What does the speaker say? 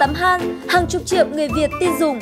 là tắm HANS, hàng chục triệu người Việt tin dùng.